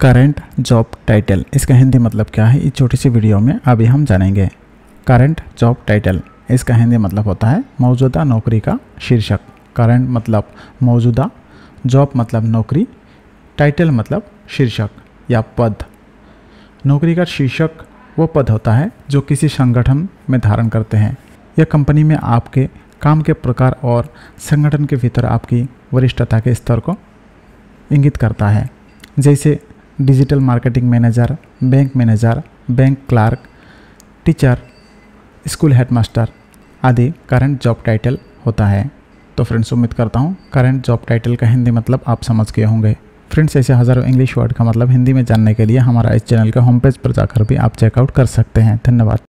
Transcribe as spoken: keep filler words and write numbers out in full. Current job title, इसका हिंदी मतलब क्या है इस छोटी सी वीडियो में अभी हम जानेंगे। करंट जॉब टाइटल, इसका हिंदी मतलब होता है मौजूदा नौकरी का शीर्षक। करंट मतलब मौजूदा, जॉब मतलब नौकरी, टाइटल मतलब शीर्षक या पद। नौकरी का शीर्षक वो पद होता है जो किसी संगठन में धारण करते हैं। यह कंपनी में आपके काम के प्रकार और संगठन के भीतर आपकी वरिष्ठता के स्तर को इंगित करता है, जैसे digital marketing manager, bank manager, bank clerk, teacher, school headmaster आदि करंट जॉब टाइटल होता है। तो फ्रेंड्स, उम्मीद करता हूँ करंट जॉब टाइटल का हिंदी मतलब आप समझ गए होंगे। फ्रेंड्स, ऐसे हज़ारों इंग्लिश वर्ड का मतलब हिंदी में जानने के लिए हमारा इस चैनल के होम पेज पर जाकर भी आप चेकआउट कर सकते हैं। धन्यवाद।